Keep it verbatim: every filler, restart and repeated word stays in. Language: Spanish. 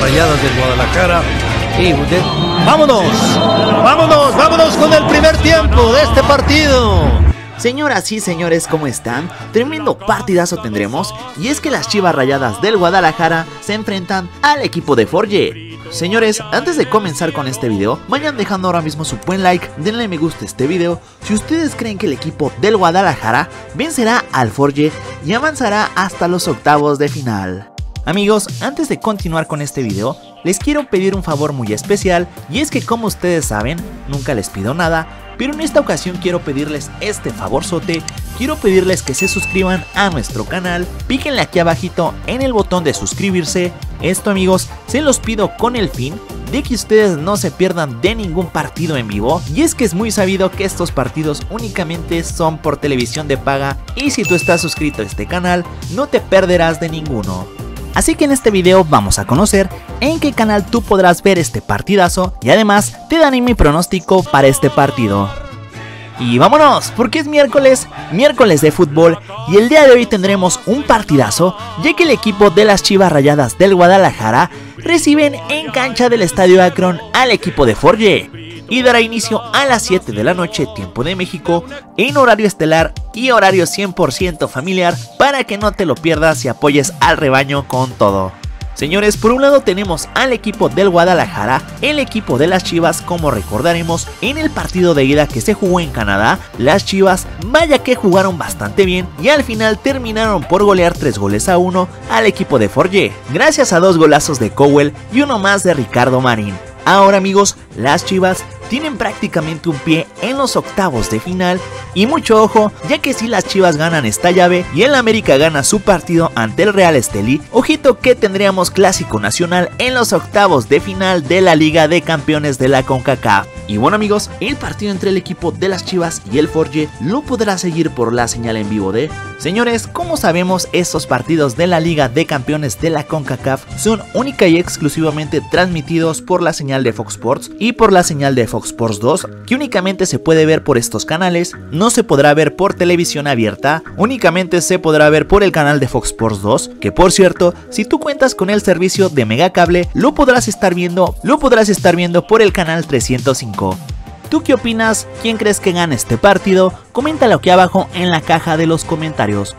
Chivas Rayadas del Guadalajara. Y de... vámonos, vámonos, vámonos con el primer tiempo de este partido. Señoras y señores, ¿cómo están? Tremendo partidazo tendremos, y es que las Chivas Rayadas del Guadalajara se enfrentan al equipo de Forge. Señores, antes de comenzar con este video, vayan dejando ahora mismo su buen like, denle me gusta a este video si ustedes creen que el equipo del Guadalajara vencerá al Forge y avanzará hasta los octavos de final. Amigos, antes de continuar con este video, les quiero pedir un favor muy especial, y es que como ustedes saben, nunca les pido nada, pero en esta ocasión quiero pedirles este favorzote. Quiero pedirles que se suscriban a nuestro canal, píquenle aquí abajito en el botón de suscribirse. Esto, amigos, se los pido con el fin de que ustedes no se pierdan de ningún partido en vivo, y es que es muy sabido que estos partidos únicamente son por televisión de paga, y si tú estás suscrito a este canal, no te perderás de ninguno. Así que en este video vamos a conocer en qué canal tú podrás ver este partidazo, y además te daré mi pronóstico para este partido. Y vámonos, porque es miércoles, miércoles de fútbol, y el día de hoy tendremos un partidazo, ya que el equipo de las Chivas Rayadas del Guadalajara reciben en cancha del estadio Akron al equipo de Forge, y dará inicio a las siete de la noche tiempo de México, en horario estelar y horario cien por ciento familiar, para que no te lo pierdas y apoyes al rebaño con todo. Señores, por un lado tenemos al equipo del Guadalajara, el equipo de las Chivas. Como recordaremos, en el partido de ida que se jugó en Canadá, las Chivas, vaya que jugaron bastante bien, y al final terminaron por golear tres goles a uno al equipo de Forge, gracias a dos golazos de Cowell y uno más de Ricardo Marín. Ahora, amigos, las Chivas tienen prácticamente un pie en los octavos de final, y mucho ojo, ya que si las Chivas ganan esta llave y el América gana su partido ante el Real Estelí, ojito que tendríamos clásico nacional en los octavos de final de la Liga de Campeones de la CONCACAF. Y bueno, amigos, el partido entre el equipo de las Chivas y el Forge lo podrás seguir por la señal en vivo de... Señores, como sabemos, estos partidos de la Liga de Campeones de la CONCACAF son única y exclusivamente transmitidos por la señal de Fox Sports y por la señal de Fox Sports dos, que únicamente se puede ver por estos canales. No se podrá ver por televisión abierta, únicamente se podrá ver por el canal de Fox Sports dos, que por cierto, si tú cuentas con el servicio de Mega Cable, lo podrás estar viendo, lo podrás estar viendo por el canal trescientos cinco. ¿Tú qué opinas? ¿Quién crees que gana este partido? Coméntalo aquí abajo en la caja de los comentarios.